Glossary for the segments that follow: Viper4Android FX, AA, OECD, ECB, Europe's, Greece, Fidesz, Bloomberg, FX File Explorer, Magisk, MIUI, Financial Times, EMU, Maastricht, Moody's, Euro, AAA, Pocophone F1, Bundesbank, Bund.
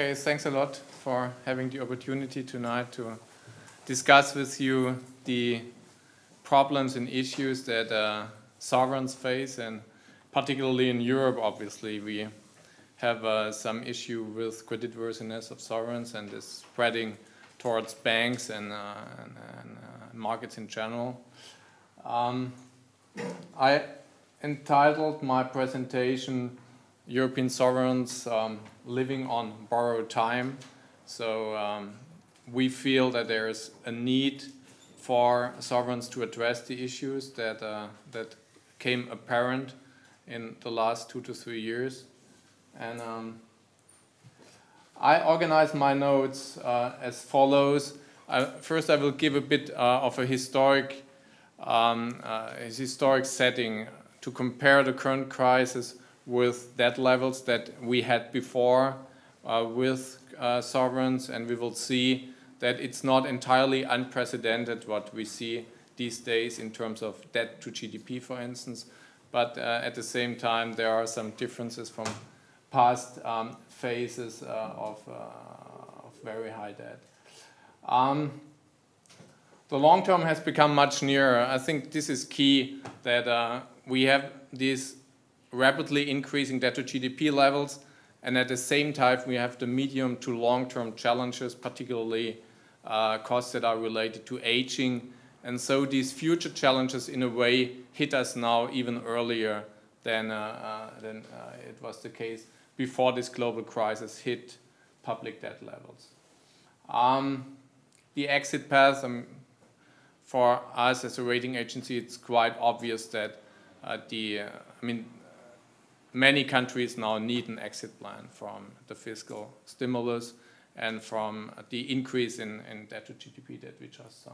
Okay, thanks a lot for having the opportunity tonight to discuss with you the problems and issues that sovereigns face, and particularly in Europe. Obviously, we have some issue with creditworthiness of sovereigns, and is spreading towards banks and markets in general. I entitled my presentation European Sovereigns Living on Borrowed Time. So we feel that there is a need for sovereigns to address the issues that, that came apparent in the last 2 to 3 years. And I organize my notes as follows. First, I will give a bit of a historic setting to compare the current crisis with debt levels that we had before with sovereigns, and we will see that it's not entirely unprecedented what we see these days in terms of debt to GDP, for instance, but at the same time there are some differences from past phases of very high debt. The long term has become much nearer. I think this is key, that we have these rapidly increasing debt to GDP levels, and at the same time we have the medium to long-term challenges, particularly costs that are related to aging, and so these future challenges in a way hit us now even earlier than it was the case before this global crisis hit public debt levels. The exit path, for us as a rating agency, it's quite obvious that many countries now need an exit plan from the fiscal stimulus and from the increase in debt to GDP that we just saw.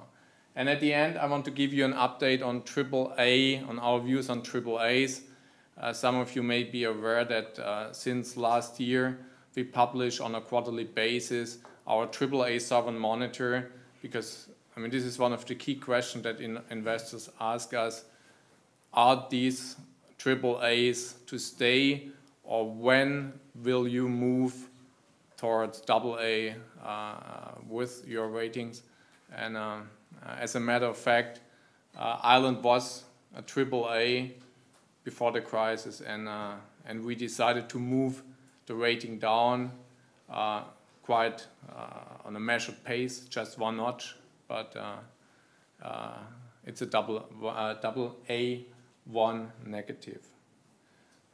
And at the end, I want to give you an update on AAA, on our views on AAAs. Some of you may be aware that since last year, we publish on a quarterly basis our AAA sovereign monitor, because this is one of the key questions that investors ask us. Are these AAAs to stay, or when will you move towards AA with your ratings? And as a matter of fact, Ireland was a AAA before the crisis, and we decided to move the rating down quite on a measured pace, just one notch, but it's a double A1 negative.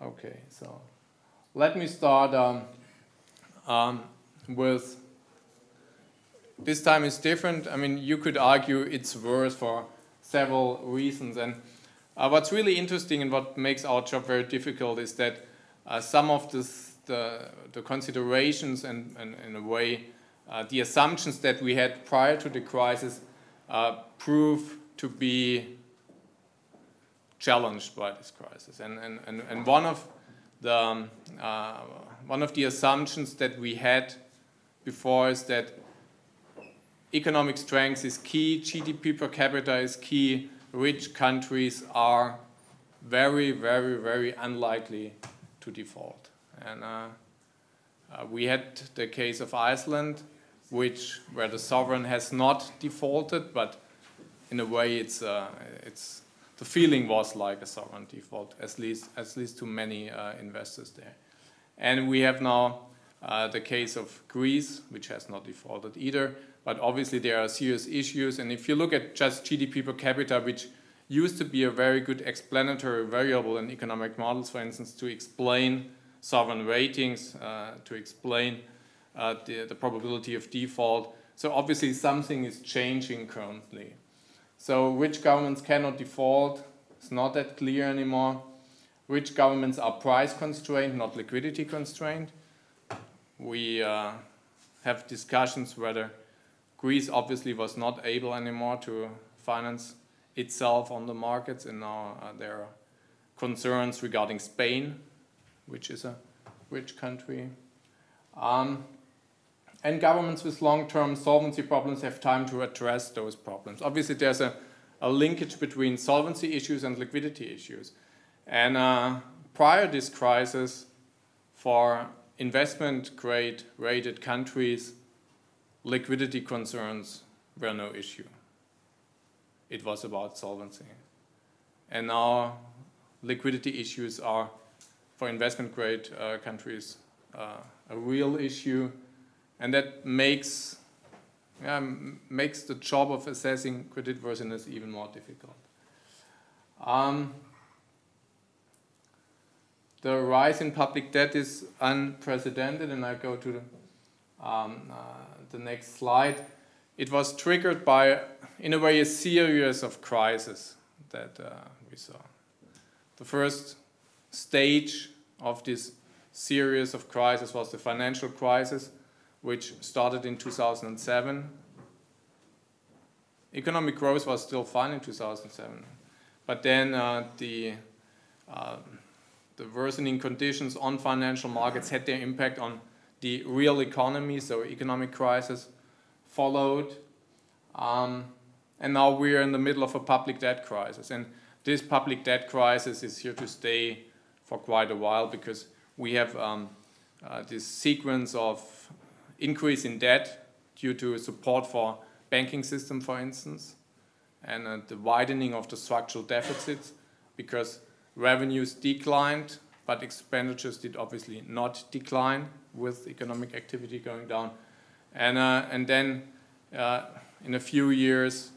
Okay, so let me start with, this time is different. You could argue it's worse for several reasons, and what's really interesting and what makes our job very difficult is that some of the considerations and in a way the assumptions that we had prior to the crisis prove to be challenged by this crisis, and one of the assumptions that we had before is that economic strength is key, GDP per capita is key, rich countries are very, very, very unlikely to default. And we had the case of Iceland, where the sovereign has not defaulted, but in a way it's the feeling was like a sovereign default, at least to many investors there. And we have now the case of Greece, which has not defaulted either, but obviously there are serious issues. And if you look at just GDP per capita, which used to be a very good explanatory variable in economic models, for instance, to explain sovereign ratings, to explain the probability of default. So obviously something is changing currently. So rich governments cannot default, it's not that clear anymore. Rich governments are price constrained, not liquidity constrained. We have discussions whether Greece obviously was not able anymore to finance itself on the markets, and now there are concerns regarding Spain, which is a rich country. And governments with long-term solvency problems have time to address those problems. Obviously, there's a linkage between solvency issues and liquidity issues. And prior to this crisis, for investment grade rated countries, liquidity concerns were no issue. It was about solvency. And now liquidity issues are, for investment grade countries, a real issue. And that makes the job of assessing creditworthiness even more difficult. The rise in public debt is unprecedented, and I go to the next slide. It was triggered by, in a way, a series of crises that we saw. The first stage of this series of crises was the financial crisis, which started in 2007. Economic growth was still fine in 2007, but then the worsening conditions on financial markets had their impact on the real economy, so economic crisis followed. And now we're in the middle of a public debt crisis. And this public debt crisis is here to stay for quite a while, because we have this sequence of increase in debt due to support for banking system, for instance, and the widening of the structural deficits, because revenues declined, but expenditures did obviously not decline with economic activity going down. And then in a few years,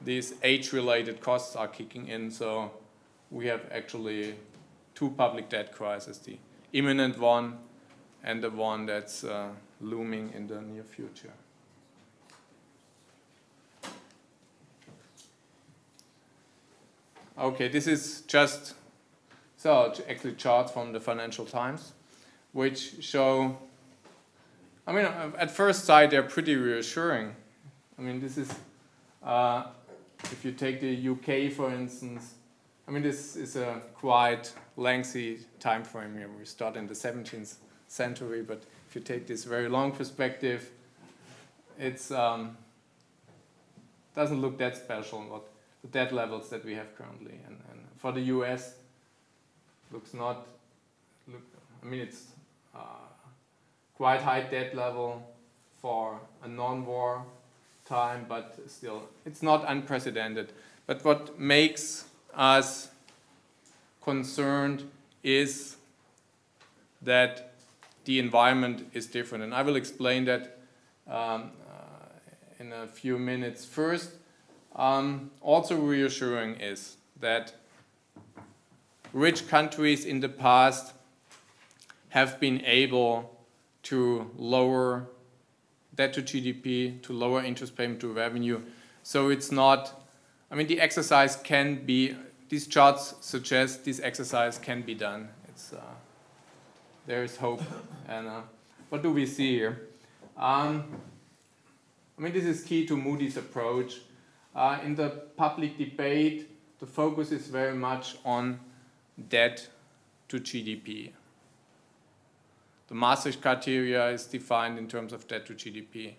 these age-related costs are kicking in, so we have actually two public debt crises, the imminent one and the one that's looming in the near future. Okay, this is just actually charts from the Financial Times, which show, I mean, at first sight, they're pretty reassuring. I mean, this is, if you take the UK, for instance, I mean, this is a quite lengthy time frame here. We start in the 17th century, but if you take this very long perspective, it's doesn't look that special, what the debt levels that we have currently. And for the US, I mean, it's quite high debt level for a non-war time, but still, it's not unprecedented. But what makes us concerned is that the environment is different. And I will explain that in a few minutes. First, also reassuring is that rich countries in the past have been able to lower debt to GDP, to lower interest payment to revenue. So it's not, I mean, the exercise can be, these charts suggest this exercise can be done. It's, there is hope. And what do we see here? I mean, this is key to Moody's approach. In the public debate, the focus is very much on debt to GDP. The Maastricht criteria is defined in terms of debt to GDP.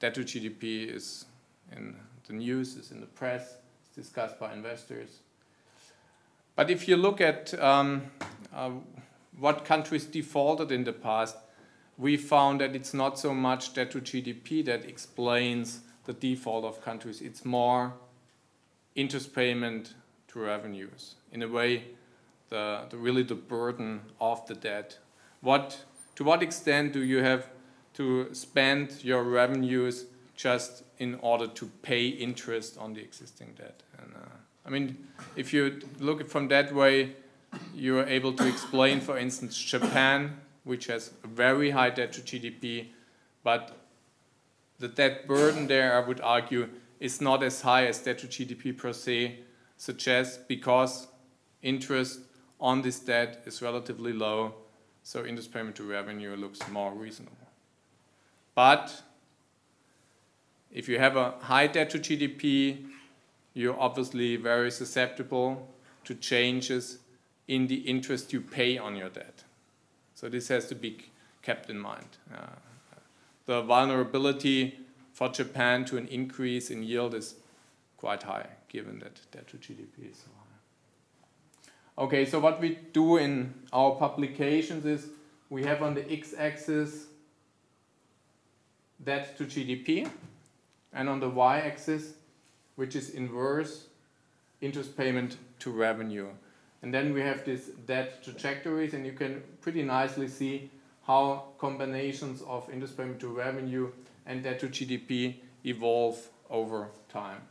Debt to GDP is in the news, is in the press, it's discussed by investors. But if you look at what countries defaulted in the past, we found that it's not so much debt to GDP that explains the default of countries. It's more interest payment to revenues. In a way, really the burden of the debt. To what extent do you have to spend your revenues just in order to pay interest on the existing debt? And, I mean, if you look at it from that way, you are able to explain, for instance, Japan, which has a very high debt to GDP, but the debt burden there, I would argue, is not as high as debt to GDP per se suggests, because interest on this debt is relatively low. So interest payment to revenue looks more reasonable. But if you have a high debt to GDP, you're obviously very susceptible to changes in the interest you pay on your debt. So this has to be kept in mind. The vulnerability for Japan to an increase in yield is quite high, given that debt to GDP is so high. Okay, so what we do in our publications is we have on the x-axis debt to GDP, and on the y-axis, which is inverse, interest payment to revenue. And then we have this debt trajectories, and you can pretty nicely see how combinations of interest payment to revenue and debt to GDP evolve over time.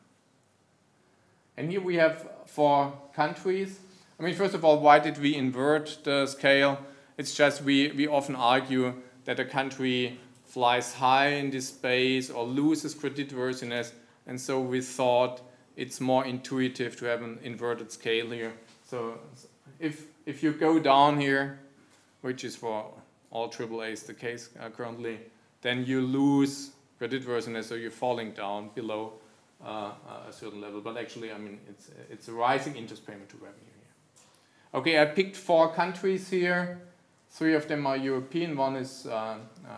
And here we have four countries. I mean, first of all, why did we invert the scale? It's just we often argue that a country flies high in this space or loses creditworthiness, and so we thought it's more intuitive to have an inverted scale here. So if you go down here, which is for all AAAs the case currently, then you lose creditworthiness, so you're falling down below a certain level. But actually, I mean, it's a rising interest payment to revenue here. Okay, I picked four countries here. Three of them are European. One is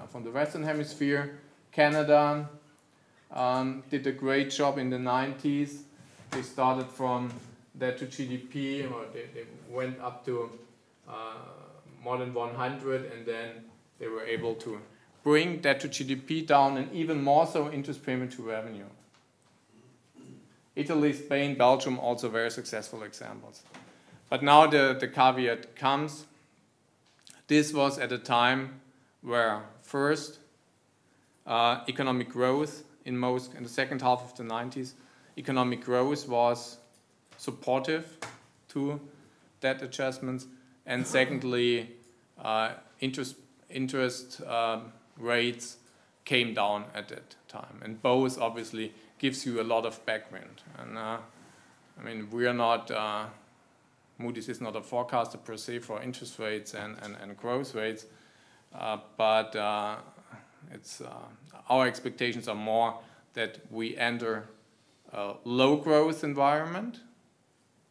from the Western Hemisphere. Canada did a great job in the 90s. They started from debt to GDP, or they went up to more than 100, and then they were able to bring debt to GDP down, and even more so interest payment to revenue. Italy, Spain, Belgium, also very successful examples. But now the caveat comes. This was at a time where first economic growth in the second half of the 90s, economic growth was supportive to debt adjustments, and secondly, interest rates came down at that time, and both obviously gives you a lot of backwind. And I mean, we are not. Moody's is not a forecaster per se for interest rates and growth rates, but it's our expectations are more that we enter a low growth environment.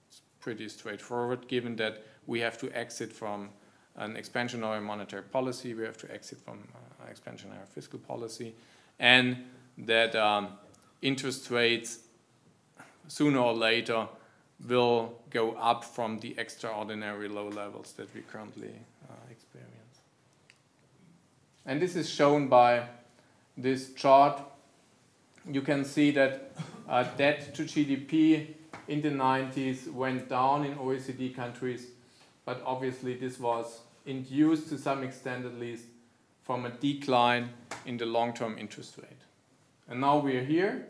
It's pretty straightforward, given that we have to exit from an expansionary monetary policy, we have to exit from expansionary fiscal policy, and that interest rates sooner or later will go up from the extraordinary low levels that we currently experience. And this is shown by this chart. You can see that debt to GDP in the 90s went down in OECD countries, but obviously this was induced to some extent at least from a decline in the long-term interest rate. And now we are here.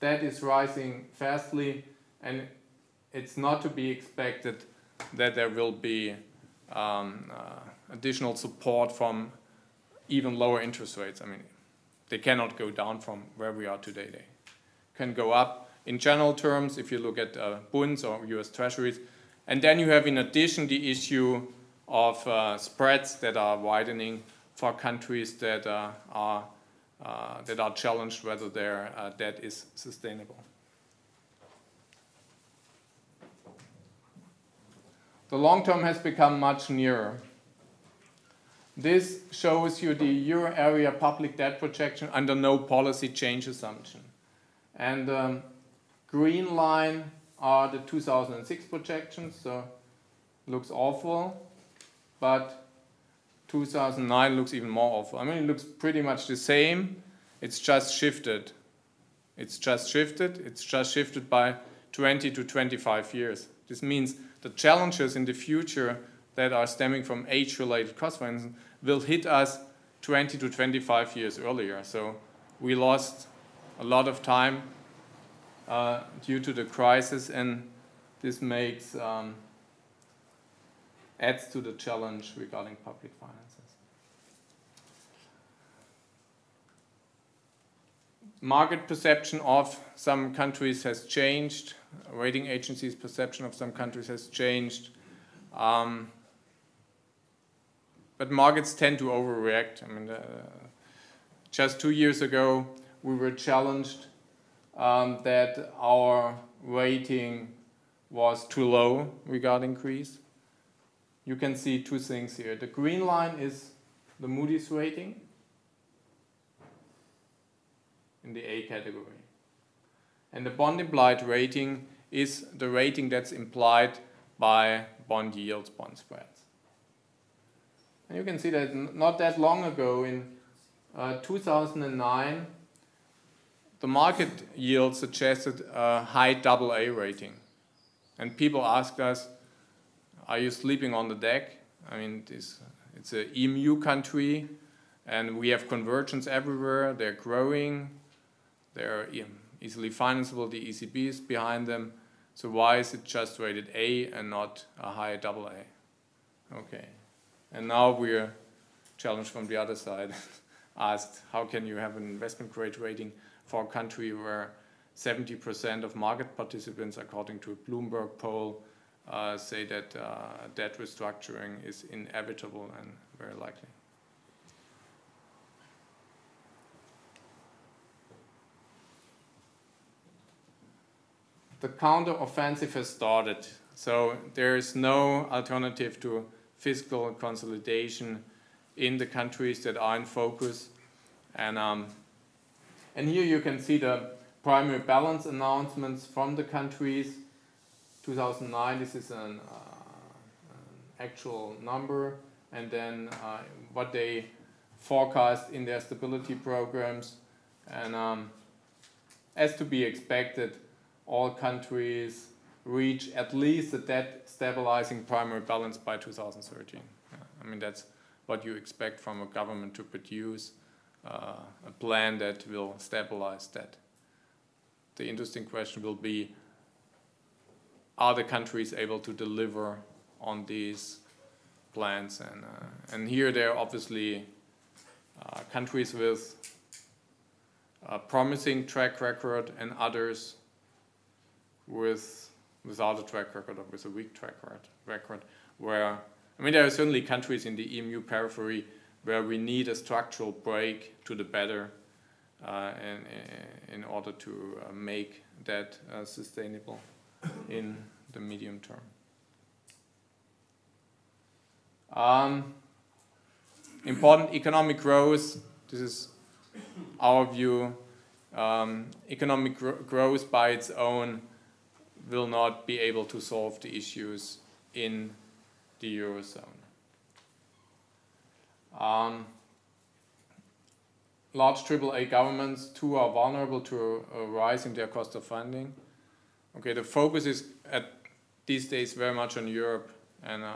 Debt is rising fastly, and it's not to be expected that there will be additional support from even lower interest rates. I mean, they cannot go down from where we are today. They can go up in general terms if you look at Bunds or US Treasuries. And then you have in addition the issue of spreads that are widening for countries that are challenged whether their debt is sustainable. The long term has become much nearer. This shows you the euro area public debt projection under no policy change assumption. And the green line are the 2006 projections, so looks awful, but 2009 looks even more awful. I mean, it looks pretty much the same, it's just shifted. It's just shifted by 20 to 25 years. This means the challenges in the future that are stemming from age-related cost, for instance, will hit us 20 to 25 years earlier. So we lost a lot of time due to the crisis, and this makes adds to the challenge regarding public finances. Market perception of some countries has changed. Rating agencies' perception of some countries has changed. But markets tend to overreact. I mean, just 2 years ago, we were challenged that our rating was too low regarding Greece. You can see two things here. The green line is the Moody's rating in the A category. And the bond implied rating is the rating that's implied by bond yields, bond spreads. And you can see that not that long ago, in 2009, the market yield suggested a high AA rating. And people asked us, are you sleeping on the deck? I mean, it's an EMU country, and we have convergence everywhere. They're growing. They're easily financeable. The ECB is behind them. So why is it just rated A and not a high AA? Okay. And now we're challenged from the other side, asked, how can you have an investment grade rating for a country where 70% of market participants, according to a Bloomberg poll, say that debt restructuring is inevitable and very likely. The counter-offensive has started, so there is no alternative to fiscal consolidation in the countries that are in focus. And here you can see the primary balance announcements from the countries. 2009, this is an actual number, and then what they forecast in their stability programs. And as to be expected, all countries reach at least a debt stabilizing primary balance by 2013. I mean, that's what you expect from a government to produce a plan that will stabilize debt. The interesting question will be, are the countries able to deliver on these plans? And here there are obviously countries with a promising track record and others without a track record or with a weak track record, where, I mean, there are certainly countries in the EMU periphery where we need a structural break to the better in order to make that sustainable in the medium term. Important economic growth, this is our view. Economic growth by its own will not be able to solve the issues in the Eurozone. Large AAA governments too are vulnerable to a rise in their cost of funding. Okay, the focus is at these days very much on Europe, and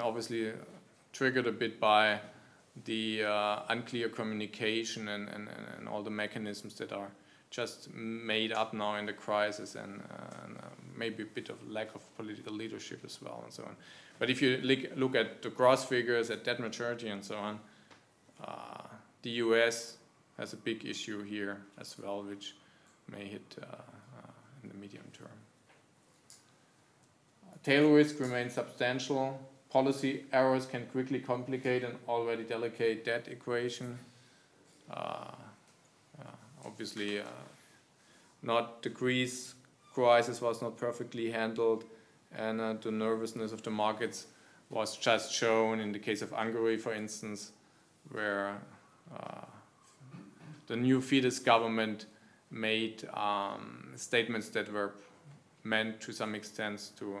obviously triggered a bit by the unclear communication and all the mechanisms that are just made up now in the crisis, and maybe a bit of lack of political leadership as well, and so on. But if you look at the gross figures, at debt maturity and so on, the US has a big issue here as well, which may hit in the medium term. Tail risk remains substantial. Policy errors can quickly complicate an already delicate debt equation. Obviously, the Greece crisis was not perfectly handled, and the nervousness of the markets was just shown in the case of Hungary, for instance, where the new Fidesz government made statements that were meant to some extent to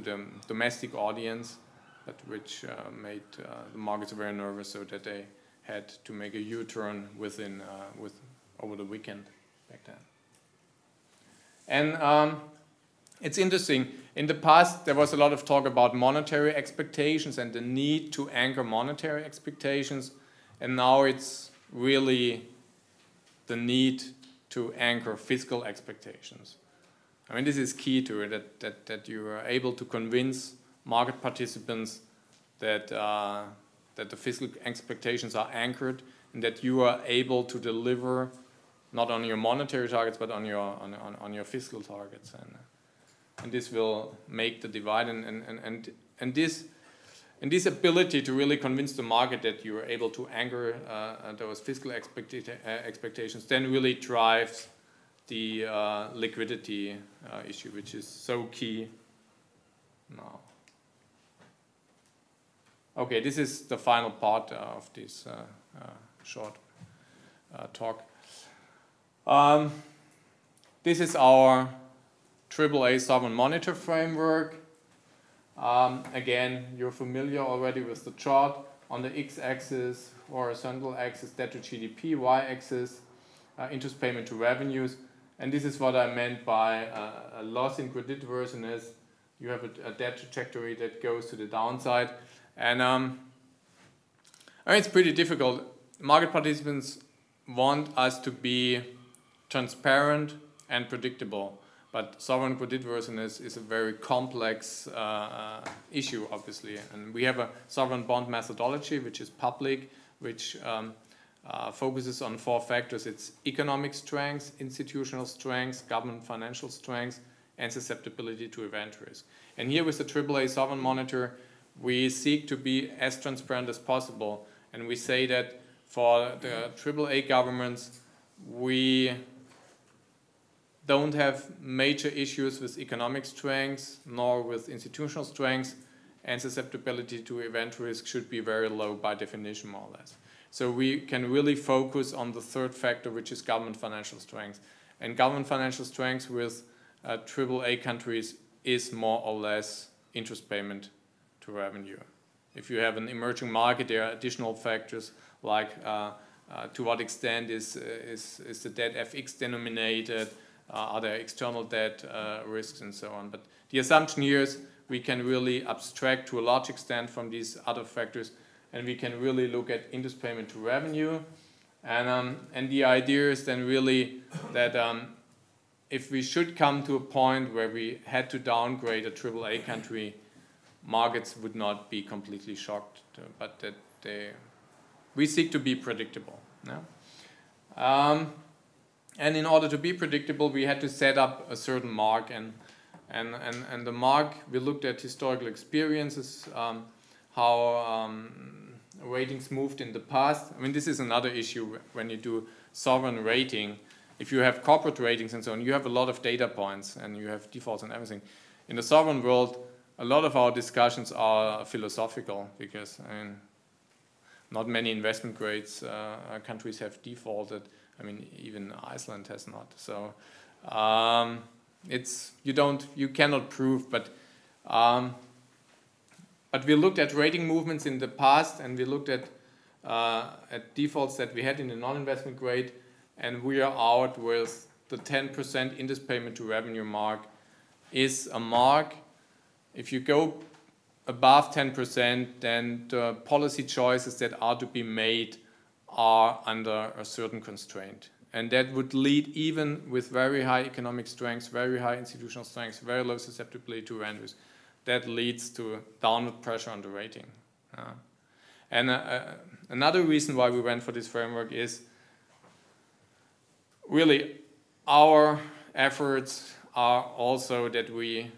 the domestic audience, but which made the markets very nervous, so that they had to make a U-turn within over the weekend back then. And it's interesting. In the past, there was a lot of talk about monetary expectations and the need to anchor monetary expectations, and now it's really the need to anchor fiscal expectations. I mean, this is key to it, that you are able to convince market participants that that the fiscal expectations are anchored, and that you are able to deliver not on your monetary targets but on your fiscal targets, and this will make the divide, and this ability to really convince the market that you are able to anchor those fiscal expectations then really drives the liquidity issue, which is so key now. Okay, this is the final part of this short talk. This is our AAA sovereign monitor framework. Again, you're familiar already with the chart. On the x-axis, horizontal axis, debt to GDP, y-axis, interest payment to revenues. And this is what I meant by a loss in creditworthiness. You have a debt trajectory that goes to the downside. And I mean, it's pretty difficult. Market participants want us to be transparent and predictable. But sovereign creditworthiness is a very complex issue, obviously. And we have a sovereign bond methodology, which is public, which focuses on four factors. It's economic strength, institutional strength, government financial strength, and susceptibility to event risk. And here with the AAA Sovereign Monitor, we seek to be as transparent as possible. And we say that for the AAA governments, we don't have major issues with economic strengths, nor with institutional strengths, and susceptibility to event risk should be very low by definition, more or less. So we can really focus on the third factor, which is government financial strength. And government financial strength with AAA countries is more or less interest payment to revenue. If you have an emerging market, there are additional factors like to what extent is the debt FX denominated, are there external debt risks, and so on. But the assumption here is we can really abstract to a large extent from these other factors, and we can really look at interest payment to revenue. And the idea is then really that if we should come to a point where we had to downgrade a AAA country, markets would not be completely shocked, but that we seek to be predictable. No? And in order to be predictable, we had to set up a certain mark, and the mark, we looked at historical experiences, how ratings moved in the past. I mean, this is another issue when you do sovereign rating. If you have corporate ratings and so on, you have a lot of data points and you have defaults and everything. In the sovereign world, a lot of our discussions are philosophical, because I mean, not many investment grades countries have defaulted. I mean, even Iceland has not. So it's you cannot prove, but we looked at rating movements in the past, and we looked at defaults that we had in the non-investment grade, and we are out with the 10% interest payment to revenue mark is a mark. If you go above 10%, then the policy choices that are to be made are under a certain constraint. And that would lead, even with very high economic strength, very high institutional strength, very low susceptibility to event risk, that leads to downward pressure on the rating. And another reason why we went for this framework is really our efforts are also that we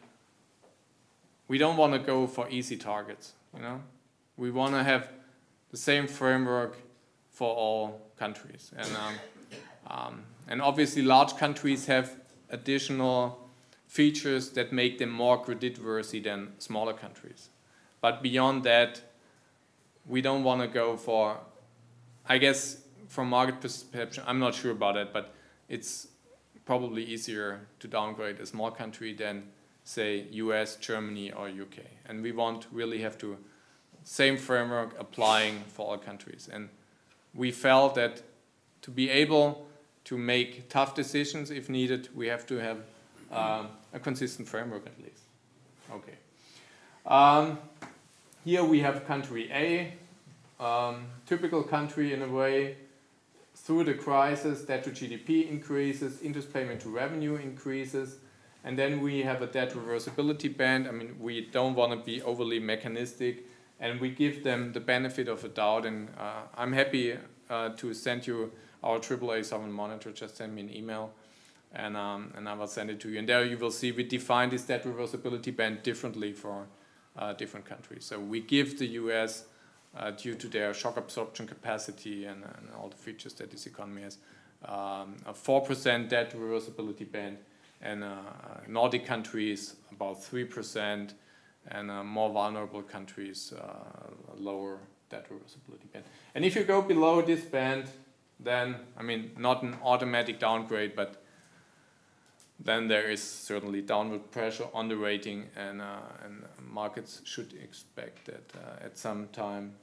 don't want to go for easy targets. You know, we want to have the same framework for all countries, and obviously large countries have additional features that make them more creditworthy than smaller countries. But beyond that, we don't want to go for, I guess from market perception, I'm not sure about it, but it's probably easier to downgrade a small country than say US, Germany or UK. And we want really have to same framework applying for all countries. And we felt that to be able to make tough decisions if needed, we have to have a consistent framework at least. Okay. Here we have country A, typical country in a way. Through the crisis, debt to GDP increases, interest payment to revenue increases, and then we have a debt reversibility band. I mean, we don't want to be overly mechanistic, and we give them the benefit of a doubt. And I'm happy to send you our AAA Sovereign Monitor. Just send me an email, and I will send it to you. And there you will see we define this debt reversibility band differently for different countries. So we give the US, due to their shock absorption capacity and all the features that this economy has, a 4% debt reversibility band, and Nordic countries about 3%, and more vulnerable countries lower debt reversibility band. And if you go below this band, then, I mean, not an automatic downgrade, but then there is certainly downward pressure on the rating, and markets should expect that at some time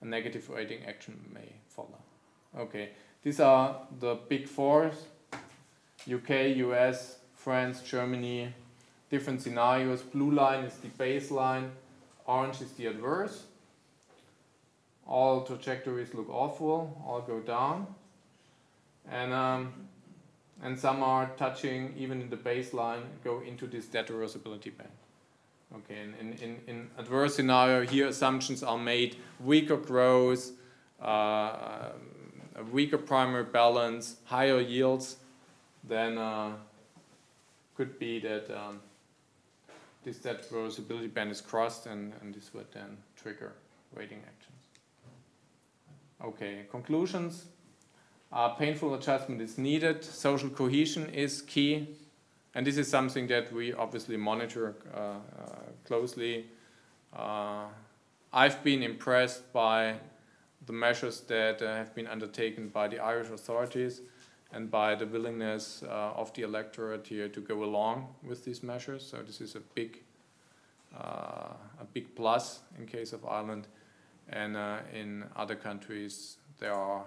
a negative rating action may follow. Okay, these are the big fours: UK, US, France, Germany. Different scenarios. Blue line is the baseline, orange is the adverse. All trajectories look awful, all go down, and some are touching even in the baseline, go into this debt reversibility band. Okay, and in adverse scenario, here assumptions are made: weaker growth, a weaker primary balance, higher yields. Then could be that this debt reversibility band is crossed, and this would then trigger rating actions. Okay, conclusions. Painful adjustment is needed. Social cohesion is key. And this is something that we obviously monitor closely. I've been impressed by the measures that have been undertaken by the Irish authorities and by the willingness of the electorate here to go along with these measures. So this is a big plus in case of Ireland. And in other countries, there are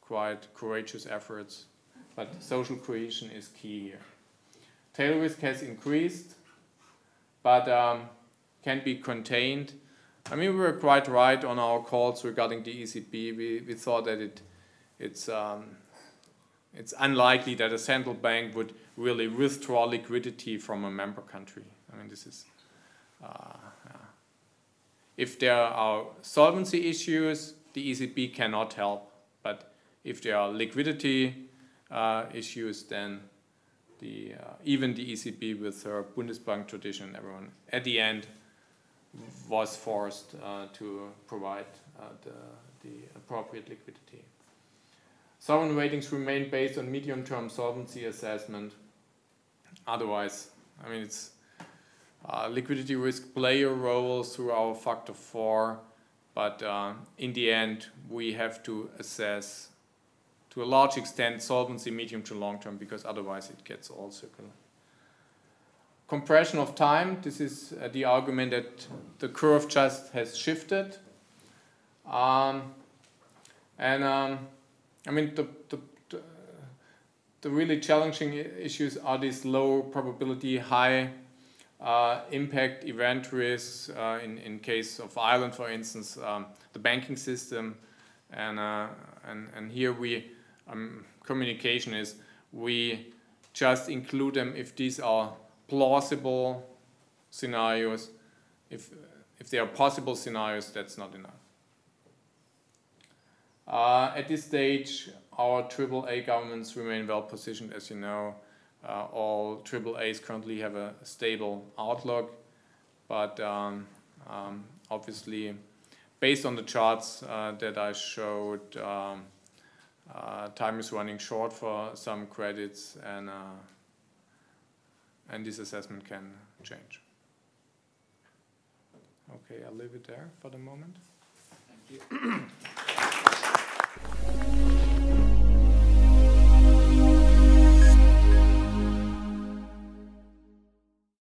quite courageous efforts, but social cohesion is key here. Tail risk has increased, but can be contained. I mean, we were quite right on our calls regarding the ECB. We thought that it's unlikely that a central bank would really withdraw liquidity from a member country. I mean, this is... If there are solvency issues, the ECB cannot help. But if there are liquidity issues, then even the ECB, with her Bundesbank tradition, everyone at the end was forced to provide the appropriate liquidity. Sovereign ratings remain based on medium-term solvency assessment. Otherwise, I mean, it's... liquidity risk plays a role through our factor 4, but in the end we have to assess to a large extent solvency medium to long term, because otherwise it gets all circular. Compression of time, this is the argument that the curve just has shifted. I mean, the really challenging issues are these low probability, high impact event risks. In case of Ireland, for instance, the banking system, and here we communication is we just include them if these are plausible scenarios. If they are possible scenarios, that's not enough. At this stage, our AAA governments remain well positioned, as you know. All AAAs currently have a stable outlook, but obviously, based on the charts that I showed, time is running short for some credits, and this assessment can change. Okay, I'll leave it there for the moment. Thank you.